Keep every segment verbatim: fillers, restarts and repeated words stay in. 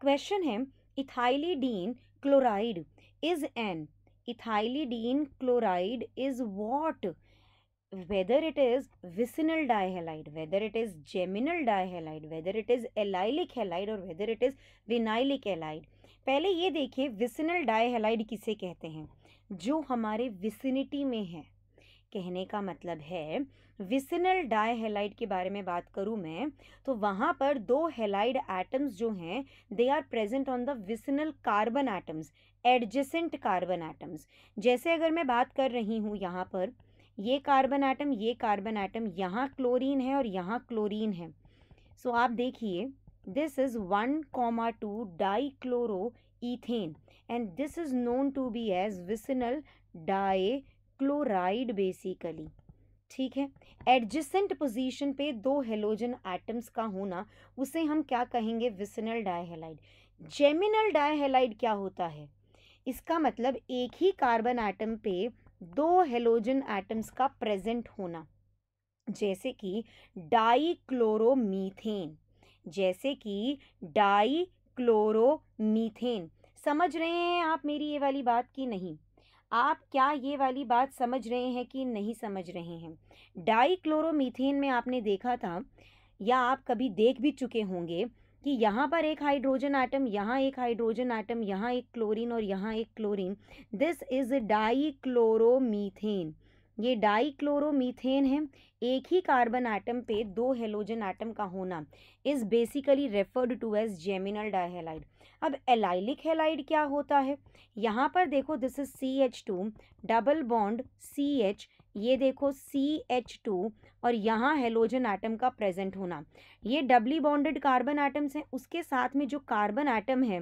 Question है ethylidene chloride is an ethylidene chloride is what whether it is vicinal dihaloalkane, whether it is geminal dihaloalkane, whether it is allylic halide और whether it is vinylic halide। पहले ये देखिए vicinal dihaloalkane किसे कहते हैं, जो हमारे विसिनिटी में है। कहने का मतलब है विसिनल डाई हेलाइड के बारे में बात करूं मैं तो वहाँ पर दो हेलाइड एटम्स जो हैं they are present on the vicinal carbon atoms, adjacent carbon atoms. जैसे अगर मैं बात कर रही हूँ यहाँ पर ये कार्बन एटम, ये कार्बन एटम, यहाँ क्लोरीन है और यहाँ क्लोरीन है। सो so, आप देखिए this is one comma two dichloroethane and this is known to be as vicinal dichloride basically. ठीक है, एडजेसेंट पोजीशन पे दो हेलोजन एटम्स का होना उसे हम क्या कहेंगे, विसिनल डाइहेलाइड। जेमिनल डाइहेलाइड क्या होता है, इसका मतलब एक ही कार्बन एटम पे दो हेलोजन एटम्स का प्रेजेंट होना, जैसे कि डाइक्लोरोमीथेन, जैसे कि डाइक्लोरोमीथेन। समझ रहे हैं आप मेरी ये वाली बात की नहीं, आप क्या ये वाली बात समझ रहे हैं कि नहीं समझ रहे हैं। डाइक्लोरोमीथेन में आपने देखा था या आप कभी देख भी चुके होंगे कि यहाँ पर एक हाइड्रोजन आइटम, यहाँ एक हाइड्रोजन आइटम, यहाँ एक क्लोरीन और यहाँ एक क्लोरीन। दिस इज़ डाइक्लोरोमीथेन, ये डाइक्लोरोमीथेन है। एक ही कार्बन आइटम पे दो हेलोजन आइटम का होना is basically referred to as geminal dihalide. अब एलाइलिक हेलाइड क्या होता है, यहाँ पर देखो this is C H two double bond C H, ये देखो सी एच टू और यहाँ हेलोजन आइटम का प्रेजेंट होना। ये डबली बॉन्डेड कार्बन आइटम्स हैं, उसके साथ में जो कार्बन आइटम है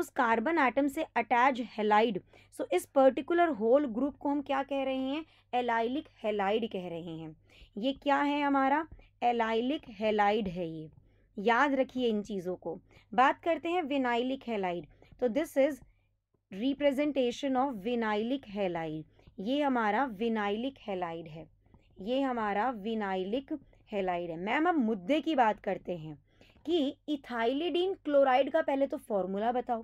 उस कार्बन आइटम से अटैच हेलाइड। सो इस पर्टिकुलर होल ग्रुप को हम क्या कह रहे हैं, एलाइलिक हेलाइड कह रहे हैं। ये क्या है हमारा, एलाइलिक हेलाइड है। ये याद रखिए इन चीज़ों को। बात करते हैं विनाइलिक हेलाइड, तो this is representation of vinylic halide. ये हमारा विनाइलिक हेलाइड है, ये हमारा विनाइलिक हेलाइड है। मैम हम मुद्दे की बात करते हैं कि इथाइलिडीन क्लोराइड का पहले तो फॉर्मूला बताओ।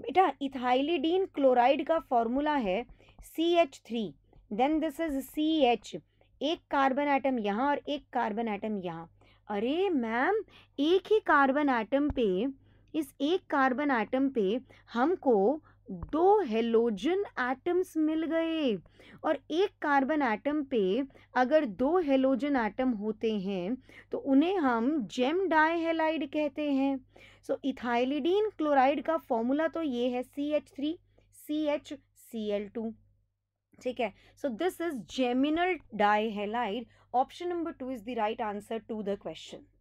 बेटा इथाइलिडीन क्लोराइड का फॉर्मूला है C H three, then this is C H, एक कार्बन आइटम यहाँ और एक कार्बन आइटम यहाँ। अरे मैम एक ही कार्बन आइटम पे, इस एक कार्बन आइटम पे हमको दो हेलोजन एटम्स मिल गए, और एक कार्बन एटम पे अगर दो हेलोजन एटम होते हैं तो उन्हें हम जेम डाइहेलाइड कहते हैं। सो इथाइलिडीन क्लोराइड का फॉर्मूला तो ये है C H three C H C L two. ठीक है, so this is geminal dihalide. Option number two is the right answer to the question.